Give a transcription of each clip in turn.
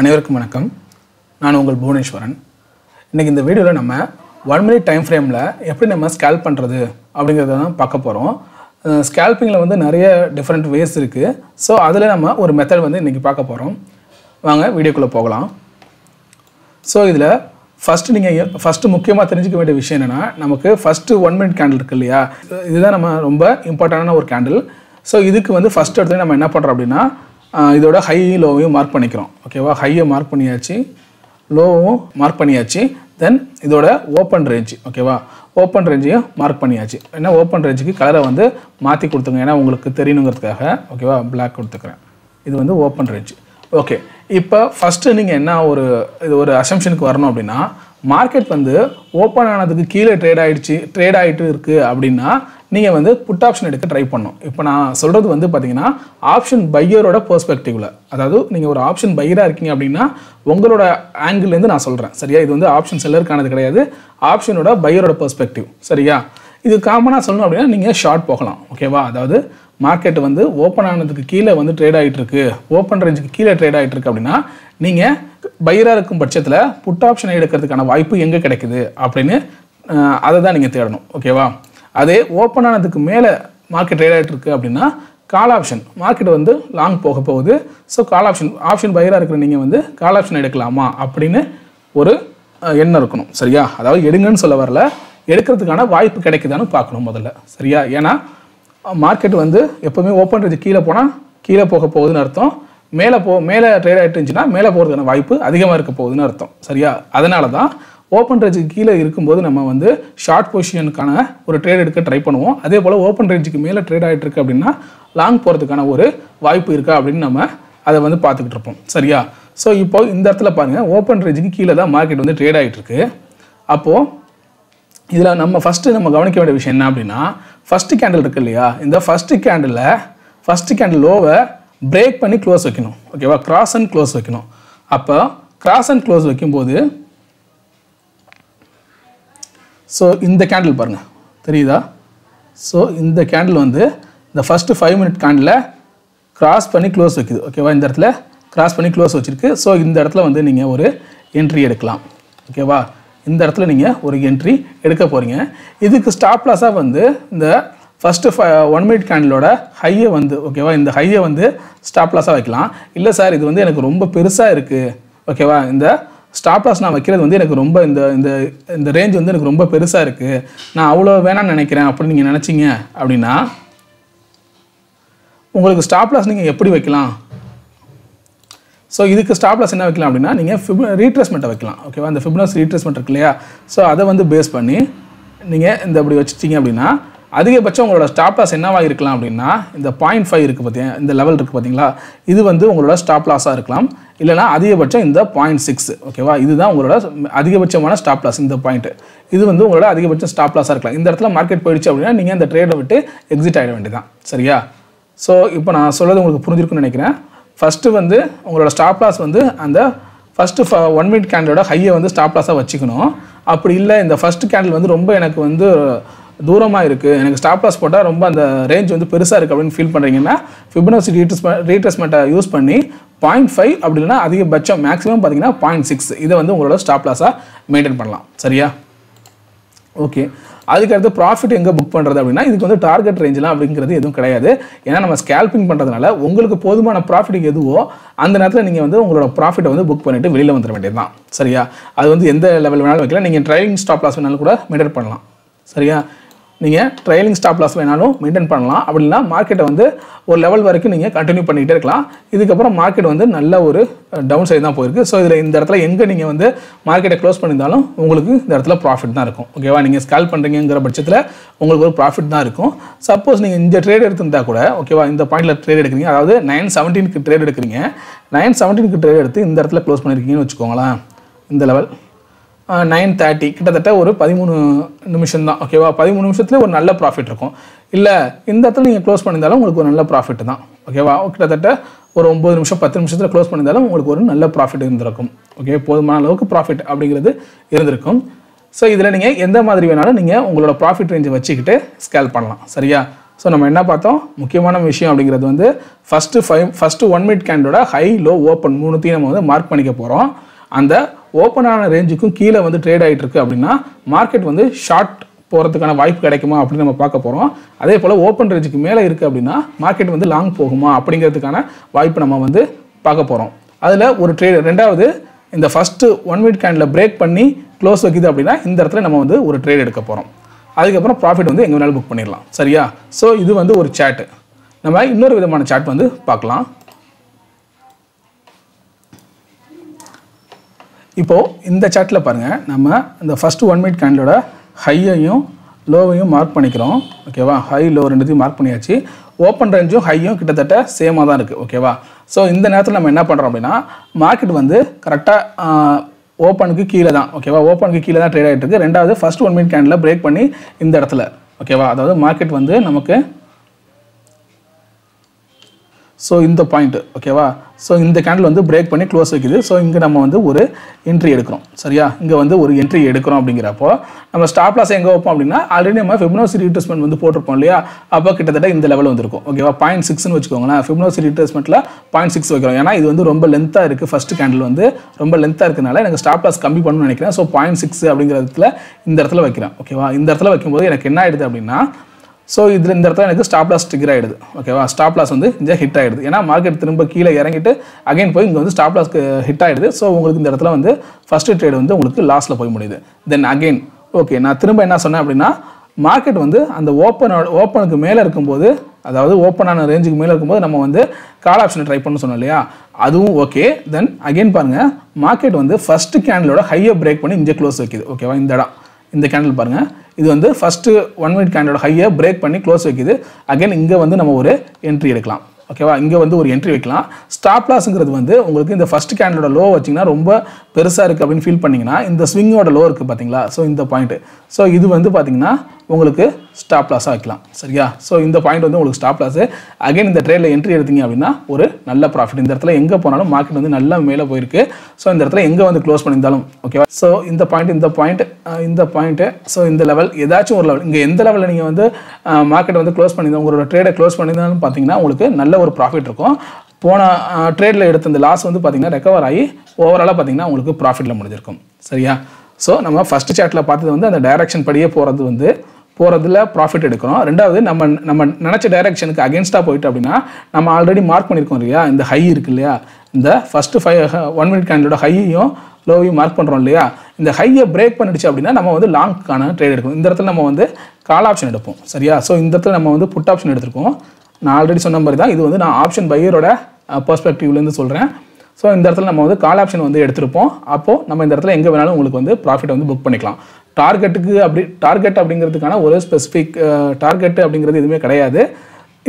அனைவருக்கும் வணக்கம். நான் உங்கள் புவனேஸ்வரன். இன்னைக்கு இந்த வீடியோவில் நம்ம 1 minute டைம் ஃப்ரேமில் எப்படி நம்ம ஸ்கேல்ப் பண்ணுறது அப்படிங்கிறத தான் பார்க்க போகிறோம். ஸ்கேல்பிங்கில் வந்து நிறைய டிஃப்ரெண்ட் வேஸ் இருக்குது. ஸோ அதில் நம்ம ஒரு மெத்தட் வந்து இன்றைக்கி பார்க்க போகிறோம். வாங்க வீடியோக்குள்ளே போகலாம். ஸோ இதில் ஃபஸ்ட்டு முக்கியமாக தெரிஞ்சுக்க வேண்டிய விஷயம் என்னென்னா, நமக்கு ஃபஸ்ட்டு 1 minute கேண்டில் இருக்குது இல்லையா, இதுதான் நம்ம ரொம்ப இம்பார்ட்டண்டான ஒரு கேண்டில். ஸோ இதுக்கு வந்து ஃபஸ்ட் இடத்துல நம்ம என்ன பண்ணுறோம் அப்படின்னா, இதோட ஹை லோவையும் மார்க் பண்ணிக்கிறோம். ஓகேவா, ஹையை மார்க் பண்ணியாச்சு, லோவும் மார்க் பண்ணியாச்சு. தென் இதோட ஓப்பன் ரேஞ்ச், ஓகேவா, ஓப்பன் ரேஞ்சையும் மார்க் பண்ணியாச்சு. ஏன்னா ஓப்பன் ரேஞ்சுக்கு கலரை வந்து மாற்றி கொடுத்துங்க, ஏன்னா உங்களுக்கு தெரியணுங்கிறதுக்காக. ஓகேவா, பிளாக் கொடுத்துக்கிறேன். இது வந்து ஓப்பன் ரேஞ்ச். ஓகே, இப்போ ஃபஸ்ட்டு நீங்கள் என்ன இது ஒரு அசம்ஷனுக்கு வரணும் அப்படின்னா, மார்க்கெட் வந்து ஓப்பன் ஆனதுக்கு கீழே ட்ரேட் ஆகிட்டு இருக்குது அப்படின்னா நீங்கள் வந்து புட் ஆப்ஷன் எடுக்க ட்ரை பண்ணணும். இப்போ நான் சொல்கிறது வந்து பார்த்தீங்கன்னா ஆப்ஷன் பையரோட பெர்ஸ்பெக்டிவில், அதாவது நீங்கள் ஒரு ஆப்ஷன் பையராக இருக்கீங்க அப்படின்னா உங்களோட ஆங்கிள்லேருந்து நான் சொல்கிறேன், சரியா? இது வந்து ஆப்ஷன் செல்லருக்கானது கிடையாது, ஆப்ஷனோட பையரோட பெர்ஸ்பெக்டிவ், சரியா? இது காமனாக சொல்லணும் அப்படின்னா நீங்கள் ஷார்ட் போகலாம். ஓகேவா, அதாவது மார்க்கெட் வந்து ஓப்பன் ஆனதுக்கு கீழே வந்து ட்ரேட் ஆகிட்டு இருக்கு, ஓப்பன் ரேஞ்சுக்கு கீழே ட்ரேட் ஆகிட்டு இருக்கு அப்படின்னா நீங்கள் பையராக இருக்கும் பட்சத்தில் புட் ஆப்ஷனை எடுக்கிறதுக்கான வாய்ப்பு எங்கே கிடைக்குது அப்படின்னு அதை தான் நீங்கள் தேடணும். ஓகேவா, அதே ஓப்பன் ஆனதுக்கு மேலே மார்க்கெட் ட்ரேட் ஆகிட்டு இருக்கு அப்படின்னா கால் ஆப்ஷன், மார்க்கெட் வந்து லாங் போக போகுது. ஸோ கால் ஆப்ஷன் பையராக இருக்கிற நீங்கள் வந்து கால் ஆப்ஷன் எடுக்கலாமா அப்படின்னு ஒரு எண்ணம் இருக்கணும், சரியா? அதாவது எடுங்கன்னு சொல்ல வரல, எடுக்கிறதுக்கான வாய்ப்பு கிடைக்குதான்னு பார்க்கணும் முதல்ல, சரியா? ஏன்னா மார்க்கெட் வந்து எப்போவுமே ஓப்பன் ரேஞ்சு கீழே போனால் கீழே போக போகுதுன்னு அர்த்தம், மேலே ட்ரேட் ஆகிட்டு இருந்துச்சுன்னா மேலே போகிறதுக்கான வாய்ப்பு அதிகமாக இருக்க போகுதுன்னு அர்த்தம், சரியா? அதனால தான் ஓப்பன் ரேஞ்சுக்கு கீழே இருக்கும்போது நம்ம வந்து ஷார்ட் பொசிஷனுக்கான ஒரு ட்ரேட் எடுக்க ட்ரை பண்ணுவோம். அதே போல் ஓப்பன் ரேஞ்சுக்கு மேலே ட்ரேட் ஆகிட்டு இருக்கு அப்படின்னா லாங் போகிறதுக்கான ஒரு வாய்ப்பு இருக்கா அப்படின்னு நம்ம அதை வந்து பார்த்துக்கிட்டு இருப்போம், சரியா? ஸோ இப்போ இந்த இடத்துல பாருங்கள், ஓப்பன் ரேஞ்சுக்கு கீழே தான் மார்க்கெட் வந்து ட்ரேட் ஆகிட்டு இருக்கு. அப்போது இதில் நம்ம கவனிக்க வேண்டிய விஷயம் என்ன அப்படின்னா, ஃபஸ்ட்டு கேண்டில் இருக்குது இல்லையா, இந்த ஃபஸ்ட்டு கேண்டில் லோவை பிரேக் பண்ணி க்ளோஸ் வைக்கணும். ஓகேவா, கிராஸ் அண்ட் க்ளோஸ் வைக்கணும். அப்போ கிராஸ் அண்ட் க்ளோஸ் வைக்கும்போது, ஸோ இந்த கேண்டில் பாருங்கள், தெரியுதா? ஸோ இந்த கேண்டில் வந்து இந்த ஃபஸ்ட்டு 5 minute கேண்டில் கிராஸ் பண்ணி க்ளோஸ் வைக்குது. ஓகேவா, இந்த இடத்துல கிராஸ் பண்ணி க்ளோஸ் வச்சுருக்கு. ஸோ இந்த இடத்துல வந்து நீங்கள் ஒரு என்ட்ரி எடுக்கலாம். ஓகேவா, இந்த இடத்துல நீங்கள் ஒரு என்ட்ரி எடுக்க போகிறீங்க. இதுக்கு ஸ்டாப் லாஸாக வந்து இந்த ஃபஸ்ட்டு 1 minute கேண்டிலோட ஹையை வந்து, ஓகேவா, இந்த ஹையை வந்து ஸ்டாப் லாஸாக வைக்கலாம். இல்லை சார், இது வந்து எனக்கு ரொம்ப பெருசாக இருக்குது, ஓகேவா, இந்த ஸ்டாப் லாஸ் நான் வைக்கிறது வந்து எனக்கு ரொம்ப இந்த ரேஞ்ச் வந்து எனக்கு ரொம்ப பெருசாக இருக்குது, நான் அவ்வளோ வேணான்னு நினைக்கிறேன் அப்படின்னு நீங்கள் நினச்சிங்க அப்படின்னா உங்களுக்கு ஸ்டாப் லாஸ் நீங்கள் எப்படி வைக்கலாம்? ஸோ இதுக்கு ஸ்டாப் லாஸ் என்ன வைக்கலாம் அப்படின்னா நீங்கள் ரீட்ரேஸ்மெண்ட்டை வைக்கலாம். ஓகேவா, அந்த ஃபிபனஸ் ரீட்ரேஸ்மெண்ட் இருக்கு இல்லையா, ஸோ அதை வந்து பேஸ் பண்ணி நீங்கள் இந்த அப்படி வச்சுட்டிங்க அப்படின்னா அதிகபட்சம் உங்களோட ஸ்டாப் லாஸ் என்னவாக இருக்கலாம் அப்படின்னா, இந்த 0.5 இருக்குது பார்த்தீங்க, இந்த லெவல் இருக்குது பார்த்தீங்களா, இது வந்து உங்களோட ஸ்டாப் லாஸாக இருக்கலாம். இல்லைனா அதிகபட்சம் இந்த 0.6. ஓகேவா, இதுதான் உங்களோட அதிகபட்சமான ஸ்டாப் லாஸ். இந்த பாயிண்ட் இது வந்து உங்களோட அதிகபட்சம் ஸ்டாப் லாஸாக இருக்கலாம். இந்த இடத்துல மார்க்கெட் போயிடுச்சு அப்படின்னா நீங்கள் இந்த ட்ரேடை விட்டு எக்ஸிட் ஆகிட வேண்டியதான், சரியா? ஸோ இப்போ நான் சொல்கிறது உங்களுக்கு புரிஞ்சிருக்குன்னு நினைக்கிறேன். ஃபஸ்ட்டு வந்து உங்களோட ஸ்டாப் லாஸ் வந்து அந்த ஃபஸ்ட்டு 1 minute கேண்டிலோட ஹையை வந்து ஸ்டாப் லாஸாக வச்சுக்கணும். அப்படி இல்லை, இந்த ஃபஸ்ட்டு கேண்டில் வந்து ரொம்ப எனக்கு வந்து தூரமாக இருக்குது, எனக்கு ஸ்டாப் லாஸ் போட்டால் ரொம்ப அந்த ரேஞ்ச் வந்து பெருசாக இருக்குது அப்படின்னு ஃபீல் பண்ணுறீங்கன்னா ஃபிபனசி ரீட்ரேஸ்மெண்ட்டை யூஸ் பண்ணி 0.5 அப்படி இல்லைனா அதிகபட்சம் மேக்ஸிமம் பார்த்தீங்கன்னா 0.6 இதை வந்து உங்களோட ஸ்டாப் லாஸாக மெயின்டைன் பண்ணலாம், சரியா? ஓகே, அதுக்கடுத்து ப்ராஃபிட் எங்கே புக் பண்ணுறது அப்படின்னா, இதுக்கு வந்து டார்கெட் ரேஞ்செலாம் அப்படிங்கிறது எதுவும் கிடையாது. ஏன்னா நம்ம ஸ்கேல்பிங் பண்ணுறதுனால உங்களுக்கு போதுமான ப்ராஃபிட் எதுவோ அந்த நேரத்தில் நீங்கள் வந்து உங்களோட ப்ராஃபிட்டை வந்து புக் பண்ணிவிட்டு வெளியில் வந்துட வேண்டியது தான், சரியா? அது வந்து எந்த லெவல் வேணாலும் வைக்கலாம். நீங்கள் ட்ரைலிங் ஸ்டாப் லாஸ் வேணாலும் கூட மெயின்டைன் பண்ணலாம், சரியா? நீங்கள் ட்ரைலிங் ஸ்டாப் லாஸ் வேணாலும் மெயின்டைன் பண்ணலாம். அப்படின்னா மார்க்கெட்டை வந்து ஒரு லெவல் வரைக்கும் நீங்கள் கண்டினியூ பண்ணிகிட்டே இருக்கலாம். இதுக்கப்புறம் மார்க்கெட் வந்து நல்ல ஒரு டவுன் சைடு தான் போயிருக்கு. ஸோ இதில் இந்த இடத்துல எங்கே நீங்கள் வந்து மார்க்கெட்டை க்ளோஸ் பண்ணியிருந்தாலும் உங்களுக்கு இந்த இடத்துல ப்ராஃபிட் தான் இருக்கும். ஓகேவா, நீங்கள் ஸ்கேல் பண்ணுறீங்கிற பட்சத்தில் உங்களுக்கு ஒரு ப்ராஃபிட் தான் இருக்கும். சப்போஸ் நீங்கள் இந்த ட்ரேட் எடுத்துருந்தா கூட, ஓகேவா, இந்த பாயிண்டில் ட்ரேட் எடுக்கிறீங்க, அதாவது 9.17 ட்ரேட் எடுக்கிறீங்க, 9.17 ட்ரேட் எடுத்து இந்த இடத்துல க்ளோஸ் பண்ணியிருக்கீங்கன்னு வச்சுக்கோங்களேன். இந்த லெவல் 9:30 கிட்டத்தட்ட ஒரு 13 நிமிஷம் தான். ஓகேவா, 13 நிமிஷத்துல ஒரு நல்ல ப்ராஃபிட் இருக்கும். இல்லை இந்த இடத்துல நீங்கள் க்ளோஸ் பண்ணியிருந்தாலும் உங்களுக்கு ஒரு நல்ல ப்ராஃபிட் தான். ஓகேவா, கிட்டத்தட்ட ஒரு 9 நிமிஷம் 10 நிமிஷத்தில் க்ளோஸ் பண்ணியிருந்தாலும் உங்களுக்கு ஒரு நல்ல ப்ராஃபிட் இருந்திருக்கும். ஓகே, போதுமான அளவுக்கு ப்ராஃபிட் அப்படிங்கிறது இருந்திருக்கும். ஸோ இதில் நீங்கள் எந்த மாதிரி வேணாலும் நீங்கள் உங்களோட ப்ராஃபிட் ரேஞ்சை வச்சுக்கிட்டு ஸ்கேல் பண்ணலாம், சரியா? So, we will see the first 1 minute candle high, low, open. We will mark the open range and trade. The market will short. Wipe கிடைக்குமா அப்படி நம்ம பார்க்க போறோம் அதே போல ஓபன் ரேஞ்சுக்கு மேல இருக்கு அப்படினா மார்க்கெட் வந்து லாங் போகுமா அப்படிங்கிறதுக்கான வாய்ப்பு நம்ம வந்து பார்க்க போறோம் அதுல ஒரு ட்ரேட் இரண்டாவது இந்த ஃபர்ஸ்ட் 1 minute candle break பண்ணி க்ளோஸ் வைக்குது அப்படினா இந்த இடத்துல நம்ம வந்து ஒரு ட்ரேட் எடுக்க போறோம் அதுக்கு அப்புறம் profit வந்து எங்க வேணால புக் பண்ணிரலாம் சரியா சோ இது வந்து ஒரு சார்ட் நம்ம இன்னொரு விதமான சார்ட் வந்து பார்க்கலாம் இப்போ இந்த சார்ட்ல பாருங்க நம்ம இந்த ஃபர்ஸ்ட் 1 minute candleோட High low mark panicron, okay, high low and the mark paniachi, open range, high kitata, same other okay. So in the natural market one the correct open kikila, okay, open kikila trade trigger and the first 1 minute candle break pani in the earthler. Okay, the market one there namake. So in the point, okay, so in the candle on the break pani close it. So in the entry edukrom சரியா இங்க வந்து ஒரு entry எடுக்கறோம் அப்படிங்கறப்போ நம்ம stop loss எங்க open அப்படினா already நம்ம ஃபிபனோசி ரீட்ரேஸ்மென்ட் வந்து போட்டுறோம் இல்லையா அப்ப கிட்டத்தட்ட இந்த லெவல் வந்திருக்கும் ஓகேவா 0.6 னு வெச்சுக்கோங்களா ஃபிபனோசி ரீட்ரேஸ்மென்ட்ல 0.6 வைக்கிறோம் ஏனா இது வந்து ரொம்ப லெந்தா இருக்கு ஃபர்ஸ்ட் கேண்டில் வந்து ரொம்ப லெந்தா இருக்கனால எனக்கு ஸ்டாப் லாஸ் கம்மி பண்ணனும் நினைக்கிறேன் சோ 0.6 அப்படிங்கறதுல இந்த இடத்துல வைக்கிறேன் ஓகேவா இந்த இடத்துல வைக்கும்போது எனக்கு என்ன ஆயிடுது அப்படினா சோ இது இந்த இடத்துல எனக்கு ஸ்டாப் லாஸ் ட்ரிகர் ஆயிடுது ஓகேவா ஸ்டாப் லாஸ் வந்து இங்க ஹிட் ஆயிடுது ஏனா மார்க்கெட் திரும்ப கீழ இறங்கிட்டு அகைன் போய் இங்க வந்து ஸ்டாப் லாஸ்க்கு ஹிட் ஆயிடுது சோ உங்களுக்கு இந்த இடத்துல வந்து ஃபர்ஸ்ட் ட்ரேட் வந்து உங்களுக்கு லாஸ்ல போய் முடியுது தென் அகைன் ஓகே நான் திரும்ப என்ன சொன்னேன் அப்படினா மார்க்கெட் வந்து அந்த ஓபனுக்கு மேல இருக்கும்போது அதாவது ஓபனான ரேஞ்சுக்கு மேல இருக்கும்போது நம்ம வந்து கால் ஆப்ஷன் ட்ரை பண்ணனும் சொன்னோம் இல்லையா அதுவும் ஓகே தென் அகைன் பாருங்க மார்க்கெட் வந்து ஃபர்ஸ்ட் கேண்டிலோட ஹையை பிரேக் பண்ணி இங்க க்ளோஸ் வைக்குது ஓகேவா இந்தடா இந்த கேண்டில் பாருங்க இது வந்து first 1 minute candle high break பண்ணி close வைக்குது again இங்க வந்து நம்ம ஒரு entry எடுக்கலாம் ஓகேவா இங்க வந்து ஒரு entry வைக்கலாம் stop lossங்கிறது வந்து உங்களுக்கு இந்த first candle ஓட low வச்சீங்கனா ரொம்ப பெருசா இருக்கு அப்படி ஃபீல் பண்ணீங்கனா இந்த swing ஓட low இருக்கு பாத்தீங்களா சோ இந்த பாயிண்ட் சோ இது வந்து பாத்தீங்கனா உங்களுக்கு stop loss ஆக்கலாம் சரியா சோ இந்த பாயிண்ட் வந்து உங்களுக்கு stop loss again இந்த ட்ரேட்ல entry எடுத்தீங்க அப்படினா ஒரு நல்ல profit இந்த இடத்துல எங்க போனாலும் மார்க்கெட் வந்து நல்ல மேலே போய் இருக்கு சோ இந்த இடத்துல எங்க வந்து க்ளோஸ் பண்ணிந்தாலும் ஓகேவா சோ இந்த பாயிண்ட் சோ இந்த லெவல் ஏதாச்சும் ஒரு லெவல் இங்க எந்த லெவல்ல நீங்க வந்து மார்க்கெட் வந்து க்ளோஸ் பண்ணினா உங்களோட ட்ரேட க்ளோஸ் பண்ணினாலும் பாத்தீங்கன்னா உங்களுக்கு நல்ல ஒரு profit இருக்கும் போன ட்ரேட்ல எடுத்த அந்த லாஸ் வந்து பாத்தீங்கன்னா ரெக்கவர் ஆகி ஓவராலா பாத்தீங்கன்னா உங்களுக்கு profitல முடிஞ்சிருக்கும் சரியா சோ நம்ம ஃபர்ஸ்ட் சார்ட்ல பார்த்தது வந்து அந்த டைரக்ஷன் படியே போறதுல profit எடுக்கறோம் இரண்டாவது நம்ம நினைச்ச டைரக்ஷனுக்கு அகைன்ஸ்டா போயிட்டு அப்படினா நம்ம ஆல்ரெடி மார்க் பண்ணிருக்கோம் இல்லையா இந்த ஹை இருக்கு இல்லையா இந்த ஃபர்ஸ்ட் 1 minute candleோட ஹையையும் லோவையும் மார்க் பண்றோம் இல்லையா இந்த ஹையை பிரேக் பண்ணிடுச்சு அப்படினா நம்ம வந்து லாங் கான ட்ரேட் எடுக்கணும் இந்த இடத்துல நம்ம வந்து கால் ஆப்ஷன் எடுப்போம் சரியா சோ இந்த இடத்துல நம்ம வந்து புட் ஆப்ஷன் எடுத்துறோம் நான் ஆல்ரெடி சொன்ன மாதிரி தான் இது வந்து நான் ஆப்ஷன் பையரோட पर्सபெக்டிவ்ல இருந்து சொல்றேன் சோ இந்த இடத்துல நம்ம வந்து கால் ஆப்ஷன் வந்து எடுத்துறோம் அப்போ நம்ம இந்த இடத்துல எங்க வேணாலும் உங்களுக்கு வந்து profit வந்து புக் பண்ணிக்கலாம் டார்கெட்டுக்கு அப்படி டார்கெட் அப்படிங்கிறதுக்கான ஒரு ஸ்பெசிபிக் டார்கெட் அப்படிங்கிறது எதுமே கிடையாது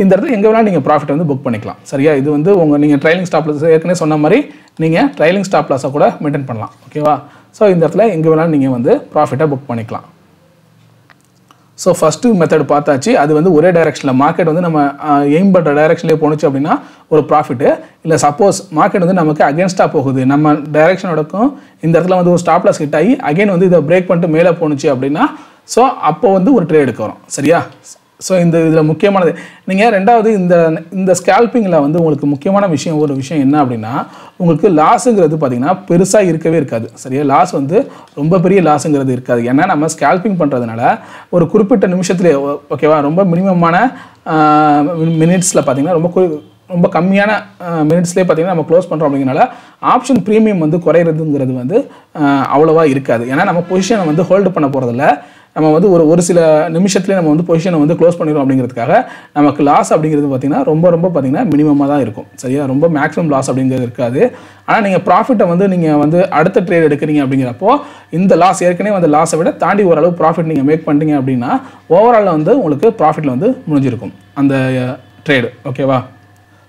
இந்த இடத்துல எங்க வேணாலும் நீங்க profit வந்து புக் பண்ணிக்கலாம் சரியா இது வந்து உங்க நீங்க ட்ரைலிங் ஸ்டாப் லாஸ் ஏற்கனவே சொன்ன மாதிரி நீங்க ட்ரைலிங் ஸ்டாப் லாஸ கூட மெயின்டெய்ன் பண்ணலாம் ஓகேவா சோ இந்த இடத்துல எங்க வேணாலும் நீங்க வந்து profit புக் பண்ணிக்கலாம் So first method பார்த்தாச்சு அது வந்து ஒரே டைரக்ஷன்ல மார்க்கெட் வந்து நம்ம aim பண்ற டைரக்ஷன்லயே போணுச்சு அப்படினா ஒரு profit இல்ல suppose மார்க்கெட் வந்து நமக்கு அகைன்ஸ்டா போகுது நம்ம டைரக்ஷனோடக்கும் இந்த இடத்துல வந்து ஒரு stop loss hit ஆகி again வந்து இத break பண்ணிட்டு மேலே போணுச்சு அப்படினா சோ அப்போ வந்து ஒரு ட்ரேட் எடுக்கறோம் சரியா சோ இதுல முக்கியமானது நீங்க இரண்டாவது இந்த ஸ்கேல்பிங்ல வந்து உங்களுக்கு முக்கியமான விஷயம் ஒரு விஷயம் என்ன அப்படினா உங்களுக்கு லாஸ்ங்கிறது பாத்தீங்கன்னா பெருசா இருக்கவே இருக்காது சரியா லாஸ் வந்து ரொம்ப பெரிய லாஸ்ங்கிறது இருக்காது ஏன்னா நம்ம ஸ்கேல்பிங் பண்றதனால ஒரு குறிப்பிட்ட நிமிஷத்திலே ஓகேவா ரொம்ப மினிமமான மினிட்ஸ்ல பாத்தீங்கன்னா ரொம்ப கம்மியான மினிட்ஸ்லயே பாத்தீங்கன்னா நம்ம க்ளோஸ் பண்றோம் அப்படிங்கனால ஆப்ஷன் பிரீமியம் வந்து குறையிறதுங்கிறது வந்து அவ்வளவா இருக்காது ஏன்னா நம்ம பொசிஷனை வந்து ஹோல்ட் பண்ண போறது இல்ல நம்ம வந்து ஒரு சில நிமிஷத்திலே நம்ம வந்து பொசிஷனை வந்து க்ளோஸ் பண்ணிரோம் அப்படிங்கிறதுக்காக நமக்கு லாஸ் அப்படிங்கிறது பாத்தீங்கன்னா ரொம்ப பாத்தீங்கன்னா மினிமமா தான் இருக்கும் சரியா ரொம்ப மேக்ஸिमम லாஸ் அப்படிங்கிறது இருக்காது ஆனா நீங்க profit வந்து நீங்க அடுத்த ட்ரேட் எடுக்கறீங்க அப்படிங்கறப்போ இந்த லாஸ் ஏற்கனவே வந்து லாஸை விட தாண்டி ஒரு அளவு profit நீங்க மேக் பண்ணீங்க அப்படினா ஓவரால் வந்து உங்களுக்கு profitல வந்து முடிஞ்சிருக்கும் அந்த ட்ரேட் ஓகேவா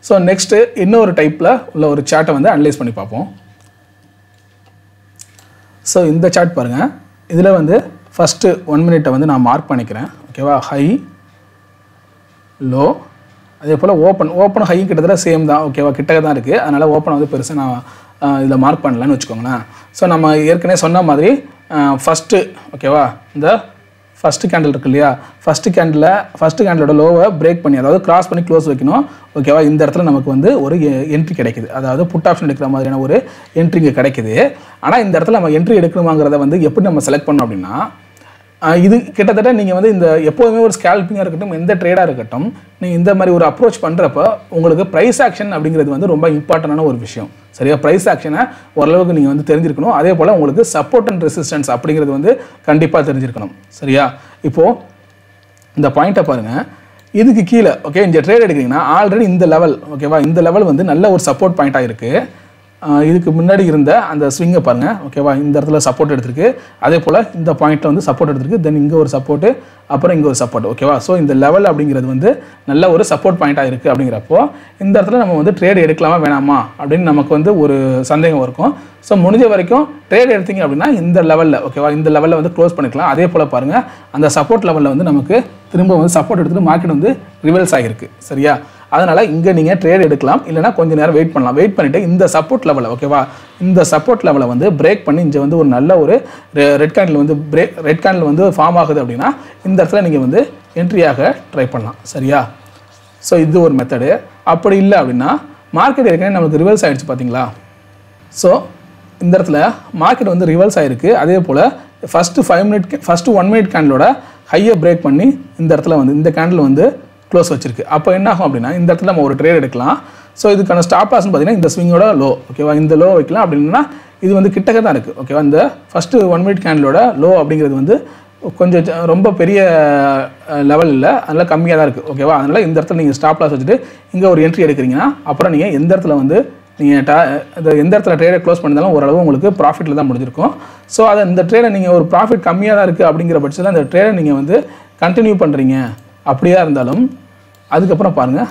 சோ நெக்ஸ்ட் இன்னொரு டைப்ல உள்ள ஒரு சார்ட்டை வந்து அனலைஸ் பண்ணி பாப்போம் சோ இந்த சார்ட் பாருங்க இதுல வந்து First 1 minute வந்து நான் மார்க் பண்ணிக்கிறேன் ஓகேவா ஹை லோ அதே போல ஓபன் ஹை கிட்டத்தட்ட சேம் தான் ஓகேவா கிட்டக்க தான் இருக்கு அதனால ஓபன் வந்து பெருசா நான் இத மார்க் பண்ணலன்னு வெச்சுக்கோங்களேன் சோ நம்ம ஏற்கனவே சொன்ன மாதிரி first ஓகேவா இந்த first candle first candle low break பண்ணி அதாவது cross பண்ணி close வைக்கணும் ஓகேவா இந்த இடத்துல நமக்கு வந்து ஒரு entry கிடைக்குது அதாவது put option எடுக்கிற மாதிரியான ஒரு entry இங்க கிடைக்குது ஆனா இந்த இடத்துல நம்ம entry எடுக்கணுமாங்கறதை வந்து எப்படி நம்ம select பண்ணனும் அப்படினா இது கிட்டத்தட்ட நீங்க வந்து இந்த எப்பவுமே ஒரு scalping இருக்கட்டும் எந்த ட்ரேடா இருக்கட்டும் நீங்க இந்த மாதிரி ஒரு approach பண்றப்ப உங்களுக்கு price action அப்படிங்கிறது வந்து ரொம்ப இம்பார்ட்டன்டான ஒரு விஷயம் சரியா price action ஓரளவுக்கு நீங்க வந்து தெரிஞ்சிருக்கணும் அதே போல உங்களுக்கு support and resistance அப்படிங்கிறது வந்து கண்டிப்பா தெரிஞ்சிருக்கணும் சரியா இப்போ இந்த பாயிண்ட பாருங்க இதுக்கு கீழ ஓகே இந்த ட்ரேட் எடுக்கறீங்கன்னா ஆல்ரெடி இந்த லெவல் ஓகேவா இந்த லெவல் வந்து நல்ல ஒரு support point ஆ இருக்கு இதுக்கு முன்னாடி இருந்த அந்த swing பாருங்க ஓகேவா இந்த இடத்துல support எடுத்துருக்கு அதே போல இந்த பாயிண்ட்ல வந்து support எடுத்துருக்கு then இங்க ஒரு support அப்புறம் இங்க ஒரு support ஓகேவா சோ இந்த level அப்படிங்கிறது வந்து நல்ல ஒரு support point ஆ இருக்கு அப்படிங்கறப்போ இந்த இடத்துல நம்ம வந்து ட்ரேட் எடுக்கலாமா வேணாமா அப்படி நமக்கு வந்து ஒரு சந்தேகம் இருக்கும் சோ முடிஞ்ச வரைக்கும் ட்ரேட் எடுத்தீங்க அப்படினா இந்த லெவல்ல ஓகேவா இந்த லெவல்ல வந்து க்ளோஸ் பண்ணிக்கலாம் அதே போல பாருங்க அந்த support லெவல்ல வந்து நமக்கு திரும்ப வந்து support எடுத்துட்டு மார்க்கெட் வந்து ரிவர்ஸ் ஆகிருக்கு சரியா அதனால இங்க நீங்க ட்ரேட் எடுக்கலாம் இல்லனா கொஞ்ச நேரம் வெயிட் பண்ணலாம் வெயிட் பண்ணிட்டு இந்த சப்போர்ட் லெவல் ஓகேவா இந்த சப்போர்ட் லெவலை வந்து பிரேக் பண்ணி இங்க வந்து ஒரு நல்ல ஒரு ரெட் கேண்டில் வந்து ஃபார்ம் ஆகுது அப்படினா இந்த இடத்துல நீங்க வந்து என்ட்ரியாக ட்ரை பண்ணலாம் சரியா சோ இது ஒரு மெத்தட் அப்படி இல்ல அப்படினா மார்க்கெட் ஏற்கனவே நமக்கு ரிவர்ஸ் ஆயிடுச்சு பாத்தீங்களா சோ இந்த இடத்துல மார்க்கெட் வந்து ரிவர்ஸ் ஆயிருக்கு அதே போல first 1 minute candle ஓட ஹையை பிரேக் பண்ணி இந்த இடத்துல வந்து இந்த கேண்டில் வந்து க்ளோஸ் வச்சிருக்கு அப்ப என்ன ஆகும் அப்படினா இந்த இடத்துல நம்ம ஒரு ட்ரேட் எடுக்கலாம் சோ இதுக்கான ஸ்டாப் லாஸ் பாத்தீனா இந்த ஸ்விங் ஓட லோ ஓகேவா இந்த லோ வைக்கலாம் அப்படினா இது வந்து கிட்டக்க தான் இருக்கு ஓகேவா இந்த first 1 minute candle ஓட லோ அப்படிங்கிறது வந்து கொஞ்சம் ரொம்ப பெரிய லெவல் இல்ல அதனால கம்மியா தான் இருக்கு ஓகேவா அதனால இந்த இடத்துல நீங்க ஸ்டாப் லாஸ் வச்சிட்டு இங்க ஒரு என்ட்ரி எடுக்கறீங்கனா அப்புறம் நீங்க இந்த இடத்துல வந்து நீங்க எந்த இடத்துல ட்ரேட் க்ளோஸ் பண்ணதாலும் ஓரளவு உங்களுக்கு प्रॉफिटல தான் முடிஞ்சிருக்கும் சோ அத இந்த ட்ரேட் நீங்க ஒரு प्रॉफिट கம்மியா தான் இருக்கு அப்படிங்கற பட்சத்துல அந்த ட்ரேட் நீங்க வந்து கண்டினியூ பண்றீங்க அப்படியே இருந்தாலும் அதுக்கு அப்புறம் பாருங்க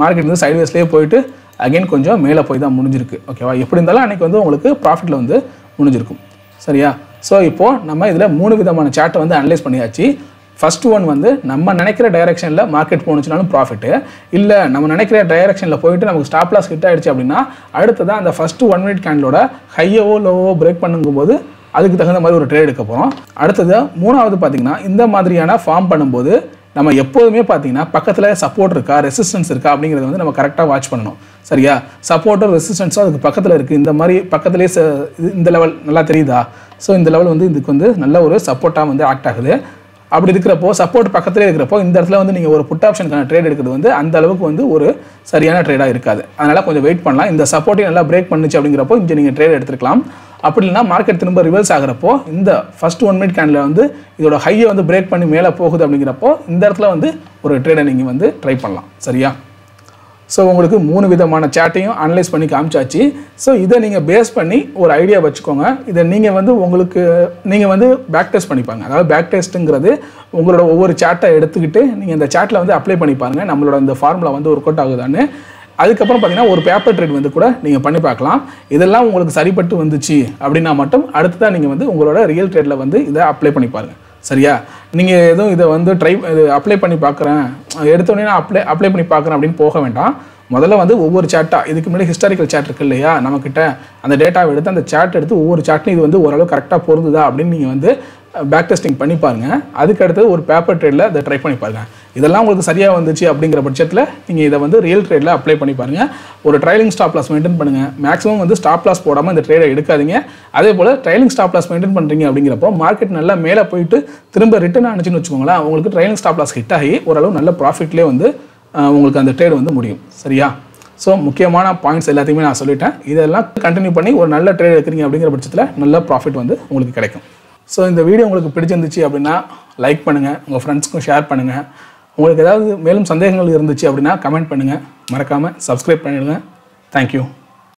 மார்க்கெட் வந்து சைடுவேஸ்லயே போயிடு again கொஞ்சம் மேலே போய் தான் முடிஞ்சிருக்கு ஓகேவா எப்படி இருந்தாலும் அன்னைக்கு வந்து உங்களுக்கு प्रॉफिटல வந்து முடிஞ்சிருக்கும் சரியா சோ இப்போ நம்ம இதல மூணு விதமான சார்ட் வந்து அனலைஸ் பண்ணியாச்சு first one வந்து நம்ம நினைக்கிற டைரக்ஷன்ல மார்க்கெட் போனுச்சுனாலும் प्रॉफिट இல்ல நம்ம நினைக்கிற டைரக்ஷன்ல போயிடு நமக்கு ஸ்டாப் லாஸ் ஹிட் ஆயிடுச்சு அப்படினா அடுத்து தான் அந்த first 1 minute candleோட ஹையோ லோவோ பிரேக் பண்ணும்போது அதுக்கு தகுந்த மாதிரி ஒரு ட்ரேட் எடுக்க போறோம் அடுத்து மூணாவது பாத்தீங்கன்னா இந்த மாதிரியான ஃபார்ம் பண்ணும்போது நம்ம எப்பவுமே பாத்தீங்கன்னா பக்கத்துல சப்போர்ட் இருக்கா ரெசிஸ்டன்ஸ் இருக்கா அப்படிங்கறது வந்து நம்ம கரெக்ட்டா வாட்ச் பண்ணனும் சரியா சப்போர்ட்டோ ரெசிஸ்டன்ஸோ அதுக்கு பக்கத்துல இருக்கு இந்த மாதிரி பக்கத்துலயே இந்த லெவல் நல்லா தெரியுதா சோ இந்த லெவல் வந்து இதுக்கு வந்து நல்ல ஒரு சப்போர்ட்டா வந்து ஆக்ட் ஆகுது அப்படி இருக்குறப்போ சப்போர்ட் பக்கத்துலயே இருக்குறப்போ இந்த இடத்துல வந்து நீங்க ஒரு புட் ஆப்ஷன்கான ட்ரேட் எடுக்கிறது வந்து அந்த அளவுக்கு வந்து ஒரு சரியான ட்ரேடா இருக்காது அதனால கொஞ்சம் வெயிட் பண்ணலாம் இந்த சப்போர்ட்டை நல்லா பிரேக் பண்ணுச்சு அப்படிங்கறப்போ இங்க நீங்க ட்ரேட் எடுத்துக்கலாம் அப்படினா மார்க்கெட் திரும்ப ரிவர்ஸ் ஆகறப்போ இந்த first 1 minute candle வந்து இதோட ஹையை வந்து பிரேக் பண்ணி மேலே போகுது அப்படிங்கறப்போ இந்த இடத்துல வந்து ஒரு ட்ரேட நீங்க வந்து ட்ரை பண்ணலாம் சரியா சோ உங்களுக்கு மூணு விதமான சார்ட்டையும் அனலைஸ் பண்ணி காமிச்சாச்சு சோ இத நீங்க பேஸ் பண்ணி ஒரு ஐடியா வச்சுக்கோங்க இத நீங்க வந்து உங்களுக்கு நீங்க வந்து பேக் டெஸ்ட் பண்ணிப்பாங்க அதாவது பேக் டெஸ்ட்ங்கிறது உங்களோட ஒவ்வொரு சார்ட்டை எடுத்துக்கிட்டு நீங்க இந்த சார்ட்ல வந்து அப்ளை பண்ணி பாருங்க நம்மளோட இந்த ஃபார்முலா வந்து வொர்க் அவுட் ஆகுதான்னு அதுக்கு அப்புறம் பாத்தீனா ஒரு பேப்பர் ட்ரேட் வந்து கூட நீங்க பண்ணி பார்க்கலாம் இதெல்லாம் உங்களுக்கு சரிப்பட்டு வந்துச்சு அப்படினா மட்டும் அடுத்து தான் நீங்க வந்து உங்களோட ரியல் ட்ரேட்ல வந்து இத அப்ளை பண்ணி பாருங்க சரியா நீங்க ஏதோ இத வந்து ட்ரை அப்ளை பண்ணி பார்க்கறேன் எடுத்தேனே நான் அப்ளை பண்ணி பார்க்கறேன் அப்படினு போக வேண்டாம் முதல்ல வந்து ஒவ்வொரு சார்ட்டா இதுக்கு முன்னாடி ஹிஸ்டாரிக்கல் சார்ட் இருக்கு இல்லையா நமக்கிட்ட அந்த டேட்டாவை எடுத்து அந்த சார்ட் எடுத்து ஒவ்வொரு சார்ட்ல இது வந்து ஓரளவு கரெக்ட்டா பொருந்துதா அப்படினு நீங்க வந்து பேக் டெஸ்டிங் பண்ணி பாருங்க அதுக்கு அடுத்து ஒரு பேப்பர் ட்ரேட்ல அத ட்ரை பண்ணி பாருங்க இதெல்லாம் உங்களுக்கு சரியா வந்துச்சு அப்படிங்கற பட்சத்துல நீங்க இத வந்து ரியல் ட்ரேட்ல அப்ளை பண்ணி பாருங்க ஒரு ட்ரைலிங் ஸ்டாப் லாஸ் மெயின்டெய்ன் பண்ணுங்க மேக்ஸिमम வந்து ஸ்டாப் லாஸ் போடாம இந்த ட்ரேட எடுக்காதீங்க அதே போல ட்ரைலிங் ஸ்டாப் லாஸ் மெயின்டெய்ன் பண்றீங்க அப்படிங்கறப்போ மார்க்கெட் நல்லா மேலே போயிடு திரும்ப ரிட்டர்ன் ஆனச்சுன்னு வெச்சுக்கோங்களா உங்களுக்கு ட்ரைலிங் ஸ்டாப் லாஸ் ஹிட் ஆகி ஓரளவு நல்ல प्रॉफिटலயே வந்து உங்களுக்கு அந்த ட்ரேட் வந்து முடியும் சரியா சோ முக்கியமான பாயிண்ட்ஸ் எல்லாத்தையும் நான் சொல்லிட்டேன் இதெல்லாம் கண்டினியூ பண்ணி ஒரு நல்ல ட்ரேட் எடுக்கறீங்க அப்படிங்கற பட்சத்துல நல்ல प्रॉफिट வந்து உங்களுக்கு கிடைக்கும் சோ இந்த வீடியோ உங்களுக்கு பிடிச்சிருந்துச்சு அப்படினா லைக் பண்ணுங்க உங்க फ्रेंड्सக்கு ஷேர் பண்ணுங்க உங்களுக்கு ஏதாவது மேலும் சந்தேகங்கள் இருந்துச்சு அப்படினா கமெண்ட் பண்ணுங்க மறக்காம Subscribe பண்ணிடுங்க Thank you